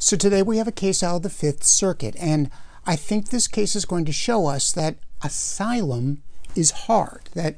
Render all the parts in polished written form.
So today we have a case out of the Fifth Circuit, and I think this case is going to show us that asylum is hard, that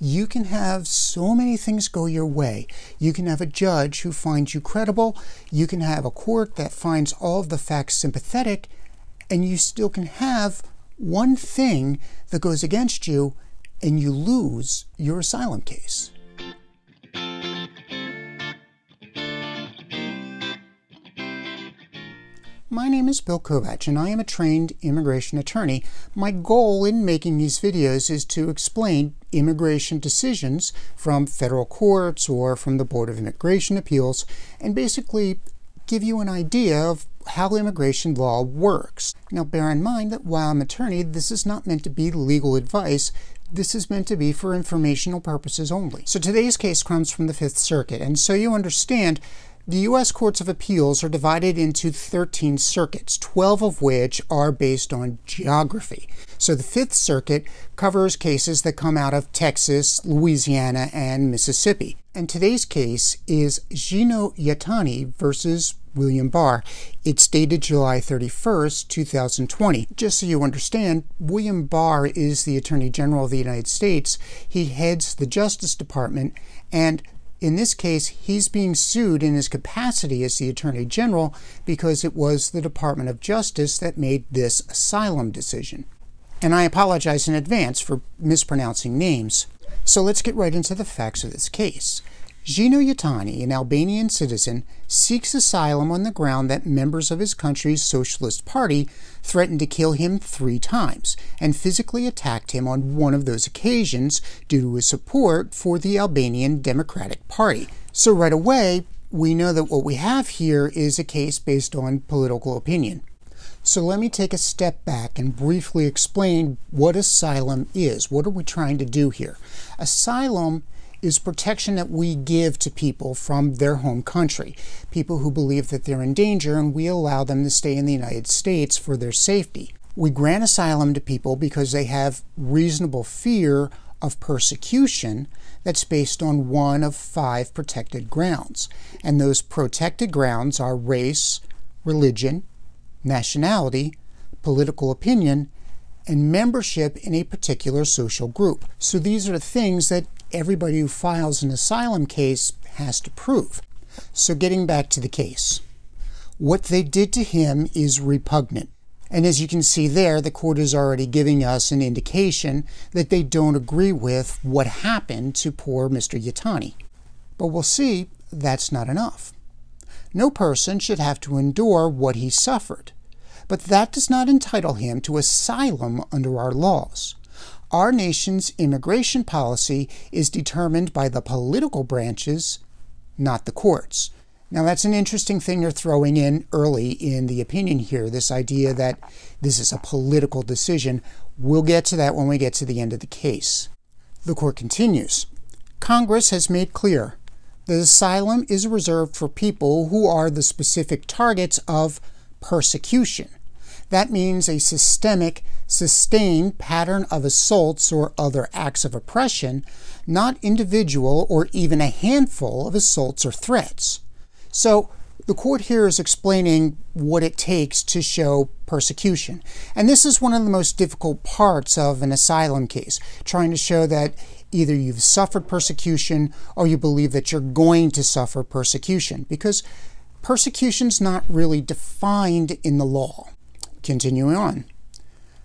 you can have so many things go your way. You can have a judge who finds you credible, you can have a court that finds all of the facts sympathetic, and you still can have one thing that goes against you and you lose your asylum case. My name is Bill Kovach, and I am a trained immigration attorney. My goal in making these videos is to explain immigration decisions from federal courts or from the Board of Immigration Appeals, and basically give you an idea of how immigration law works. Now, bear in mind that while I'm an attorney, this is not meant to be legal advice. This is meant to be for informational purposes only. So today's case comes from the Fifth Circuit, and so you understand, the U.S. Courts of Appeals are divided into 13 circuits, 12 of which are based on geography. So the Fifth Circuit covers cases that come out of Texas, Louisiana, and Mississippi. And today's case is Gjetani versus William Barr. It's dated July 31st, 2020. Just so you understand, William Barr is the Attorney General of the United States. He heads the Justice Department, and in this case, he's being sued in his capacity as the Attorney General because it was the Department of Justice that made this asylum decision. And I apologize in advance for mispronouncing names. So let's get right into the facts of this case. Gjetani, an Albanian citizen, seeks asylum on the ground that members of his country's Socialist Party threatened to kill him 3 times and physically attacked him on one of those occasions due to his support for the Albanian Democratic Party. So right away, we know that what we have here is a case based on political opinion. So let me take a step back and briefly explain what asylum is. What are we trying to do here? Asylum is protection that we give to people from their home country, people who believe that they're in danger, and we allow them to stay in the United States for their safety. We grant asylum to people because they have reasonable fear of persecution that's based on one of 5 protected grounds. And those protected grounds are race, religion, nationality, political opinion, and membership in a particular social group. So these are the things that everybody who files an asylum case has to prove. So getting back to the case, what they did to him is repugnant. And as you can see there, the court is already giving us an indication that they don't agree with what happened to poor Mr. Gjetani. But we'll see that's not enough. No person should have to endure what he suffered, but that does not entitle him to asylum under our laws. Our nation's immigration policy is determined by the political branches, not the courts. Now, that's an interesting thing you're throwing in early in the opinion here, this idea that this is a political decision. We'll get to that when we get to the end of the case. The court continues. Congress has made clear that asylum is reserved for people who are the specific targets of persecution. That means a systemic, sustained pattern of assaults or other acts of oppression, not individual or even a handful of assaults or threats. So the court here is explaining what it takes to show persecution. And this is one of the most difficult parts of an asylum case, trying to show that either you've suffered persecution or you believe that you're going to suffer persecution, because persecution's not really defined in the law. Continuing on.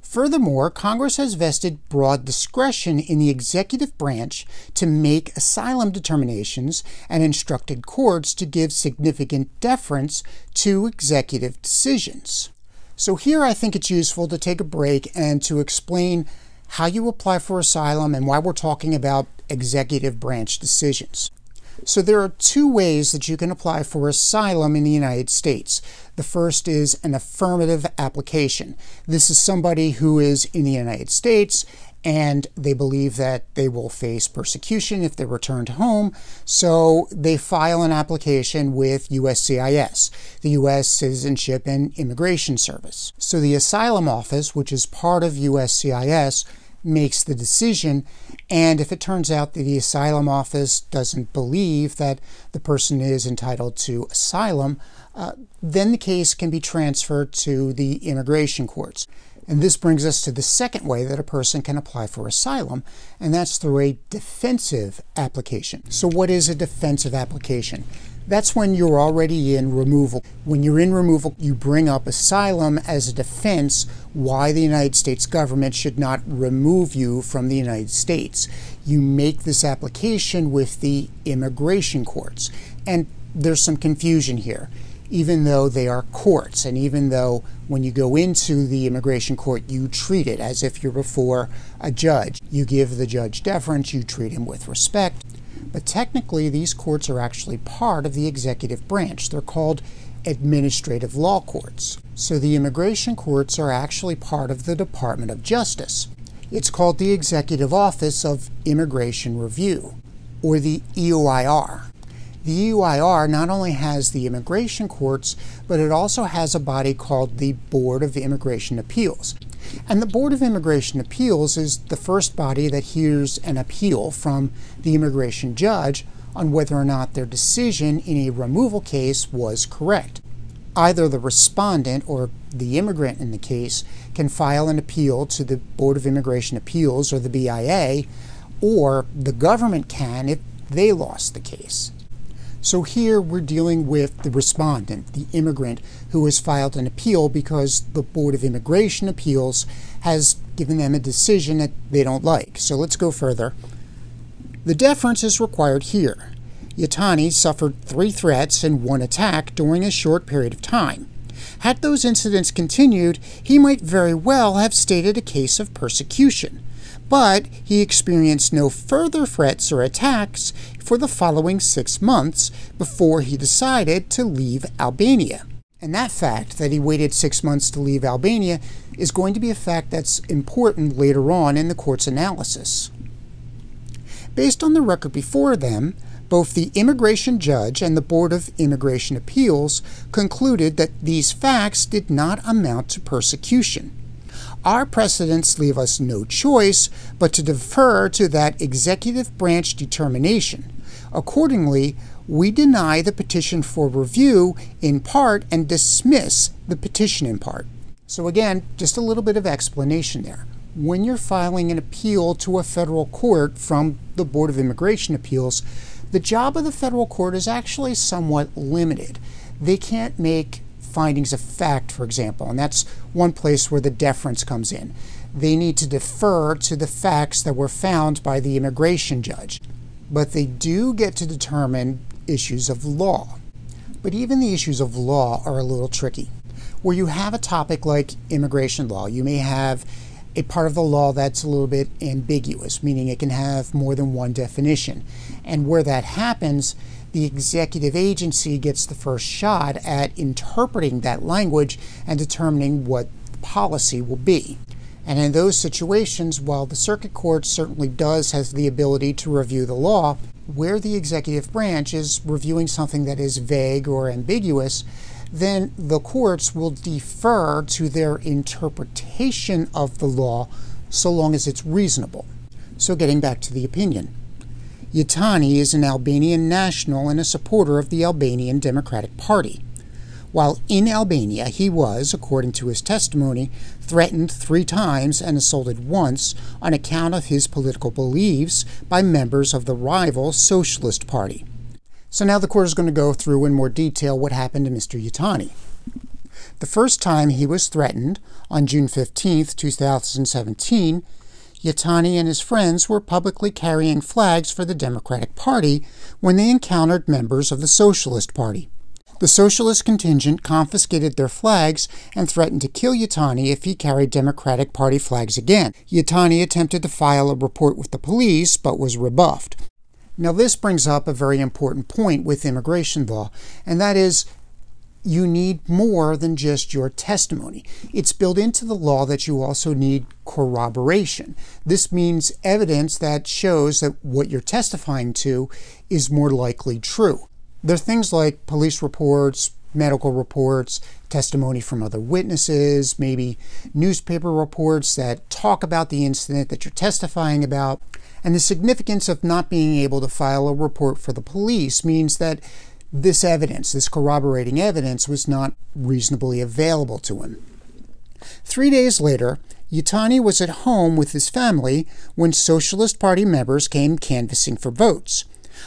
Furthermore, Congress has vested broad discretion in the executive branch to make asylum determinations and instructed courts to give significant deference to executive decisions. So here I think it's useful to take a break and to explain how you apply for asylum and why we're talking about executive branch decisions. So there are 2 ways that you can apply for asylum in the United States. The first is an affirmative application. This is somebody who is in the United States and they believe that they will face persecution if they return home, so they file an application with USCIS, the U.S. Citizenship and Immigration Service. So the asylum office, which is part of USCIS, makes the decision, and if it turns out that the asylum office doesn't believe that the person is entitled to asylum, then the case can be transferred to the immigration courts. And this brings us to the second way that a person can apply for asylum, and that's through a defensive application. So what is a defensive application? That's when you're already in removal. When you're in removal, you bring up asylum as a defense why the United States government should not remove you from the United States. You make this application with the immigration courts. And there's some confusion here. Even though they are courts, and even though when you go into the immigration court, you treat it as if you're before a judge. You give the judge deference, you treat him with respect. But technically, these courts are actually part of the executive branch. They're called administrative law courts. So the immigration courts are actually part of the Department of Justice. It's called the Executive Office of Immigration Review, or the EOIR. The EOIR not only has the immigration courts, but it also has a body called the Board of Immigration Appeals. And the Board of Immigration Appeals is the first body that hears an appeal from the immigration judge on whether or not their decision in a removal case was correct. Either the respondent or the immigrant in the case can file an appeal to the Board of Immigration Appeals, or the BIA, or the government can if they lost the case. So here we're dealing with the respondent, the immigrant, who has filed an appeal because the Board of Immigration Appeals has given them a decision that they don't like. So let's go further. The deference is required here. Gjetani suffered 3 threats and 1 attack during a short period of time. Had those incidents continued, he might very well have stated a case of persecution. But he experienced no further threats or attacks for the following 6 months before he decided to leave Albania. And that fact that he waited 6 months to leave Albania is going to be a fact that's important later on in the court's analysis. Based on the record before them, both the immigration judge and the Board of Immigration Appeals concluded that these facts did not amount to persecution. Our precedents leave us no choice but to defer to that executive branch determination. Accordingly, we deny the petition for review in part and dismiss the petition in part. So again, just a little bit of explanation there. When you're filing an appeal to a federal court from the Board of Immigration Appeals, the job of the federal court is actually somewhat limited. They can't make findings of fact, for example, and that's one place where the deference comes in. They need to defer to the facts that were found by the immigration judge, but they do get to determine issues of law. But even the issues of law are a little tricky. Where you have a topic like immigration law, you may have a part of the law that's a little bit ambiguous, meaning it can have more than one definition. And where that happens, the executive agency gets the first shot at interpreting that language and determining what the policy will be. And in those situations, while the circuit court certainly has the ability to review the law, where the executive branch is reviewing something that is vague or ambiguous, then the courts will defer to their interpretation of the law so long as it's reasonable. So getting back to the opinion. Gjetani is an Albanian national and a supporter of the Albanian Democratic Party. While in Albania, he was, according to his testimony, threatened 3 times and assaulted once on account of his political beliefs by members of the rival Socialist Party. So now the court is going to go through in more detail what happened to Mr. Gjetani. The first time he was threatened, on June 15, 2017, Gjetani and his friends were publicly carrying flags for the Democratic Party when they encountered members of the Socialist Party. The Socialist contingent confiscated their flags and threatened to kill Gjetani if he carried Democratic Party flags again. Gjetani attempted to file a report with the police, but was rebuffed. Now this brings up a very important point with immigration law, and that is, you need more than just your testimony. It's built into the law that you also need corroboration. This means evidence that shows that what you're testifying to is more likely true. There are things like police reports, medical reports, testimony from other witnesses, maybe newspaper reports that talk about the incident that you're testifying about. And the significance of not being able to file a report for the police means that this evidence, this corroborating evidence, was not reasonably available to him. 3 days later, Gjetani was at home with his family when Socialist Party members came canvassing for votes.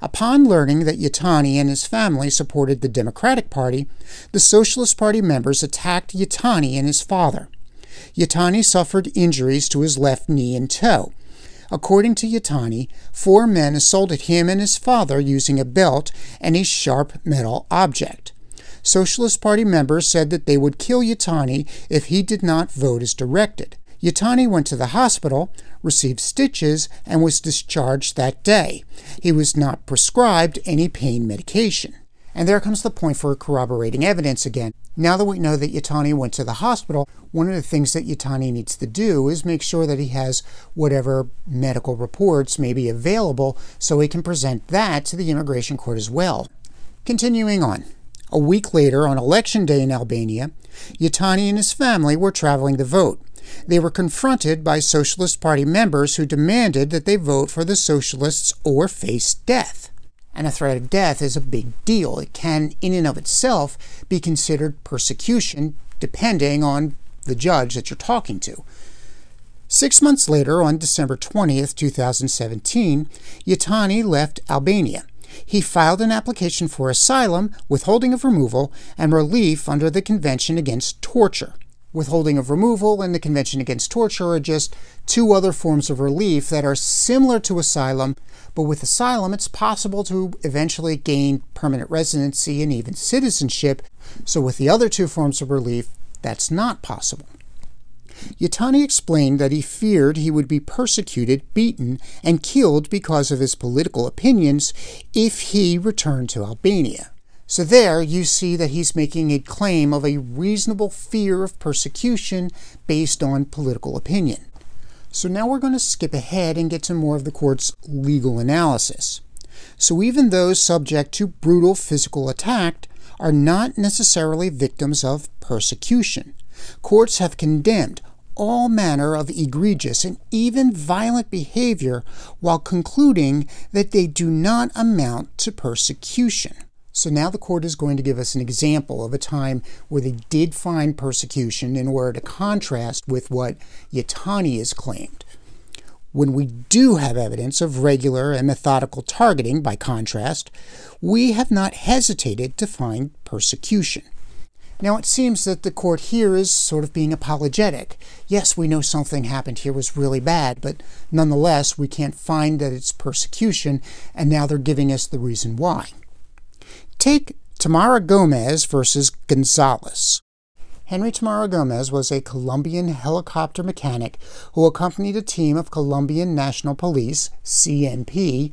Upon learning that Gjetani and his family supported the Democratic Party, the Socialist Party members attacked Gjetani and his father. Gjetani suffered injuries to his left knee and toe. According to Gjetani, 4 men assaulted him and his father using a belt and a sharp metal object. Socialist Party members said that they would kill Gjetani if he did not vote as directed. Gjetani went to the hospital, received stitches, and was discharged that day. He was not prescribed any pain medication. And there comes the point for corroborating evidence again. Now that we know that Gjetani went to the hospital, one of the things that Gjetani needs to do is make sure that he has whatever medical reports may be available so he can present that to the immigration court as well. Continuing on. A week later, on election day in Albania, Gjetani and his family were traveling to vote. They were confronted by Socialist Party members who demanded that they vote for the Socialists or face death. And a threat of death is a big deal. It can, in and of itself, be considered persecution, depending on the judge that you're talking to. 6 months later, on December 20th, 2017, Gjetani left Albania. He filed an application for asylum, withholding of removal, and relief under the Convention Against Torture. Withholding of removal and the Convention Against Torture are just 2 other forms of relief that are similar to asylum, but with asylum it's possible to eventually gain permanent residency and even citizenship, so with the other 2 forms of relief, that's not possible. Gjetani explained that he feared he would be persecuted, beaten, and killed because of his political opinions if he returned to Albania. So there you see that he's making a claim of a reasonable fear of persecution based on political opinion. So now we're going to skip ahead and get to more of the court's legal analysis. So even those subject to brutal physical attack are not necessarily victims of persecution. Courts have condemned all manner of egregious and even violent behavior while concluding that they do not amount to persecution. So now the court is going to give us an example of a time where they did find persecution in order to contrast with what Gjetani has claimed. When we do have evidence of regular and methodical targeting, by contrast, we have not hesitated to find persecution. Now, it seems that the court here is sort of being apologetic. Yes, we know something happened here was really bad, but nonetheless, we can't find that it's persecution, and now they're giving us the reason why. Take Tamara Gomez versus Gonzalez. Henry Tamara Gomez was a Colombian helicopter mechanic who accompanied a team of Colombian National Police, CNP,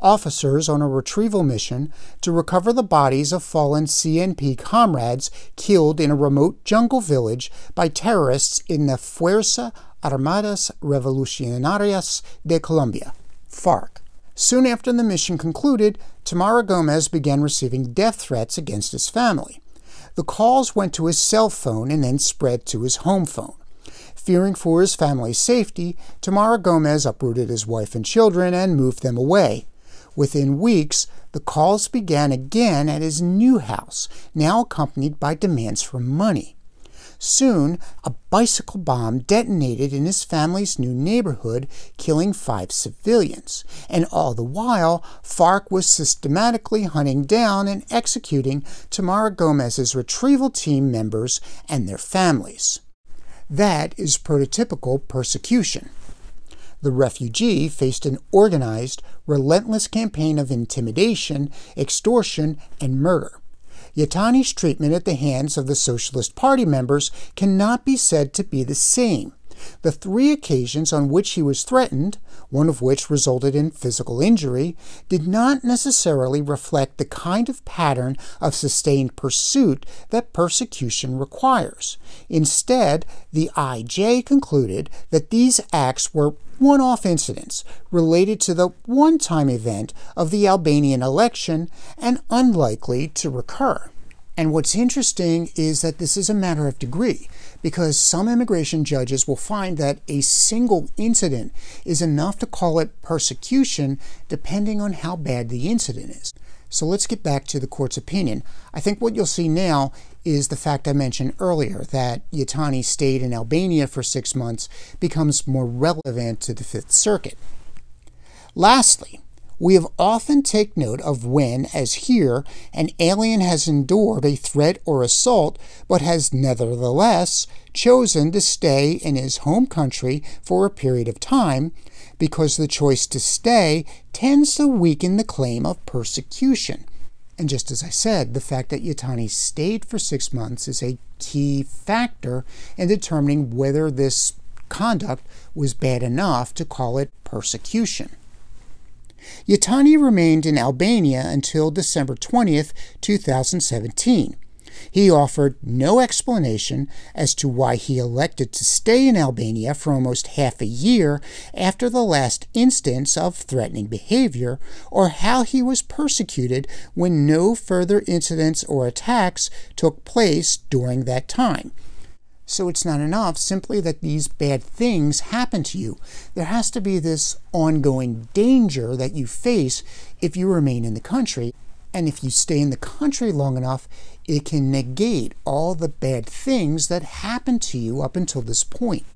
officers on a retrieval mission to recover the bodies of fallen CNP comrades killed in a remote jungle village by terrorists in the Fuerza Armadas Revolucionarias de Colombia, FARC. Soon after the mission concluded, Tamara Gomez began receiving death threats against his family. The calls went to his cell phone and then spread to his home phone. Fearing for his family's safety, Tamara Gomez uprooted his wife and children and moved them away. Within weeks, the calls began again at his new house, now accompanied by demands for money. Soon, a bicycle bomb detonated in his family's new neighborhood, killing 5 civilians. And all the while, FARC was systematically hunting down and executing Tamara Gomez's retrieval team members and their families. That is prototypical persecution. The refugee faced an organized, relentless campaign of intimidation, extortion, and murder. Gjetani's treatment at the hands of the Socialist Party members cannot be said to be the same. The 3 occasions on which he was threatened, one of which resulted in physical injury, did not necessarily reflect the kind of pattern of sustained pursuit that persecution requires. Instead, the IJ concluded that these acts were one-off incidents related to the one-time event of the Albanian election and unlikely to recur. And what's interesting is that this is a matter of degree, because some immigration judges will find that a single incident is enough to call it persecution depending on how bad the incident is. So let's get back to the court's opinion. I think what you'll see now is the fact I mentioned earlier, that Gjetani stayed in Albania for 6 months becomes more relevant to the Fifth Circuit. Lastly, we have often taken note of when, as here, an alien has endured a threat or assault, but has nevertheless chosen to stay in his home country for a period of time, because the choice to stay tends to weaken the claim of persecution. And just as I said, the fact that Gjetani stayed for 6 months is a key factor in determining whether this conduct was bad enough to call it persecution. Gjetani remained in Albania until December 20th, 2017. He offered no explanation as to why he elected to stay in Albania for almost half a year after the last instance of threatening behavior, or how he was persecuted when no further incidents or attacks took place during that time. So it's not enough simply that these bad things happen to you. There has to be this ongoing danger that you face if you remain in the country. And if you stay in the country long enough, it can negate all the bad things that happened to you up until this point.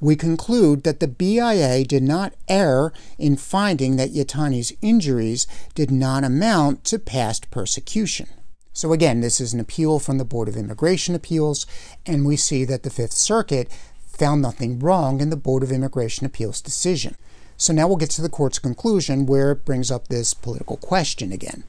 We conclude that the BIA did not err in finding that Gjetani's injuries did not amount to past persecution. So again, this is an appeal from the Board of Immigration Appeals, and we see that the Fifth Circuit found nothing wrong in the Board of Immigration Appeals decision. So now we'll get to the court's conclusion, where it brings up this political question again.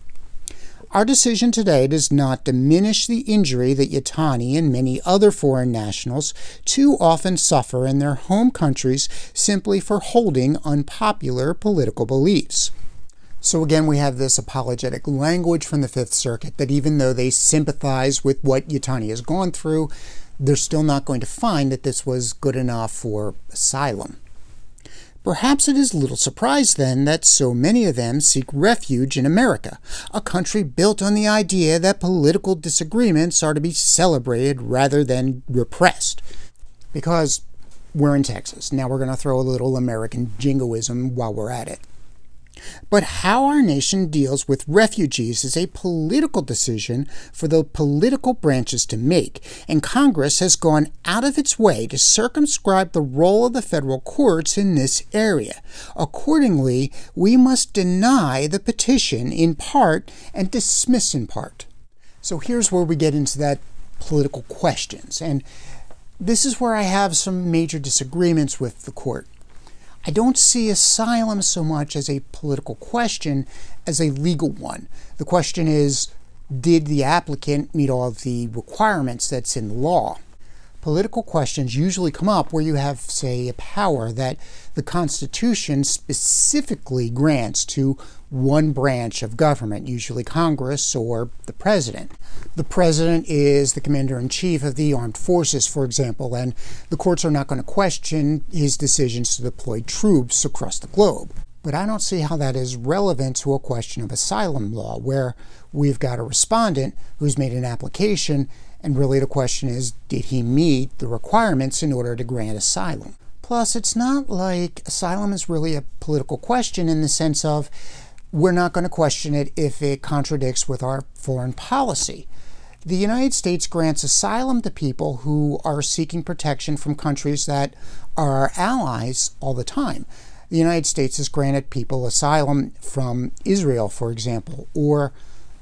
Our decision today does not diminish the injury that Gjetani and many other foreign nationals too often suffer in their home countries simply for holding unpopular political beliefs. So again, we have this apologetic language from the Fifth Circuit that even though they sympathize with what Gjetani has gone through, they're still not going to find that this was good enough for asylum. Perhaps it is little surprise, then, that so many of them seek refuge in America, a country built on the idea that political disagreements are to be celebrated rather than repressed. Because we're in Texas. Now we're going to throw a little American jingoism while we're at it. But how our nation deals with refugees is a political decision for the political branches to make, and Congress has gone out of its way to circumscribe the role of the federal courts in this area. Accordingly, we must deny the petition in part and dismiss in part. So here's where we get into that political questions, and this is where I have some major disagreements with the court. I don't see asylum so much as a political question as a legal one. The question is, did the applicant meet all of the requirements that's in the law? Political questions usually come up where you have, say, a power that the Constitution specifically grants to one branch of government, usually Congress or the President. The President is the Commander-in-Chief of the Armed Forces, for example, and the courts are not going to question his decisions to deploy troops across the globe. But I don't see how that is relevant to a question of asylum law, where we've got a respondent who's made an application, and really the question is, did he meet the requirements in order to grant asylum? Plus, it's not like asylum is really a political question in the sense of we're not going to question it if it contradicts with our foreign policy. The United States grants asylum to people who are seeking protection from countries that are our allies all the time. The United States has granted people asylum from Israel, for example, or,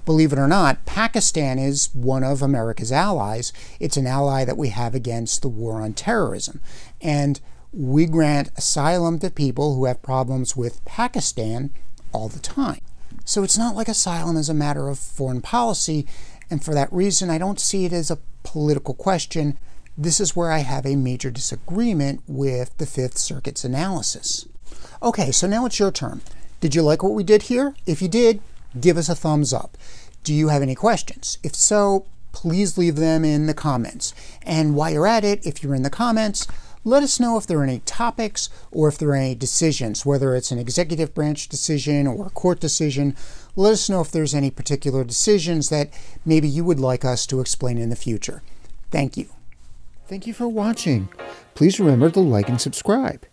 believe it or not, Pakistan is one of America's allies. It's an ally that we have against the war on terrorism. And we grant asylum to people who have problems with Pakistan all the time. So it's not like asylum is a matter of foreign policy, and for that reason I don't see it as a political question. This is where I have a major disagreement with the Fifth Circuit's analysis. Okay, so now it's your turn. Did you like what we did here? If you did, give us a thumbs up. Do you have any questions? If so, please leave them in the comments. And while you're at it, if you're in the comments, let us know if there are any topics or if there are any decisions, whether it's an executive branch decision or a court decision. Let us know if there's any particular decisions that maybe you would like us to explain in the future. Thank you. Thank you for watching. Please remember to like and subscribe.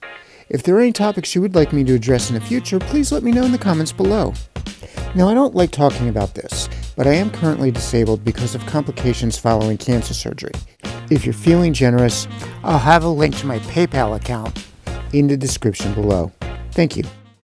If there are any topics you would like me to address in the future, please let me know in the comments below. Now, I don't like talking about this, but I am currently disabled because of complications following cancer surgery. If you're feeling generous, I'll have a link to my PayPal account in the description below. Thank you.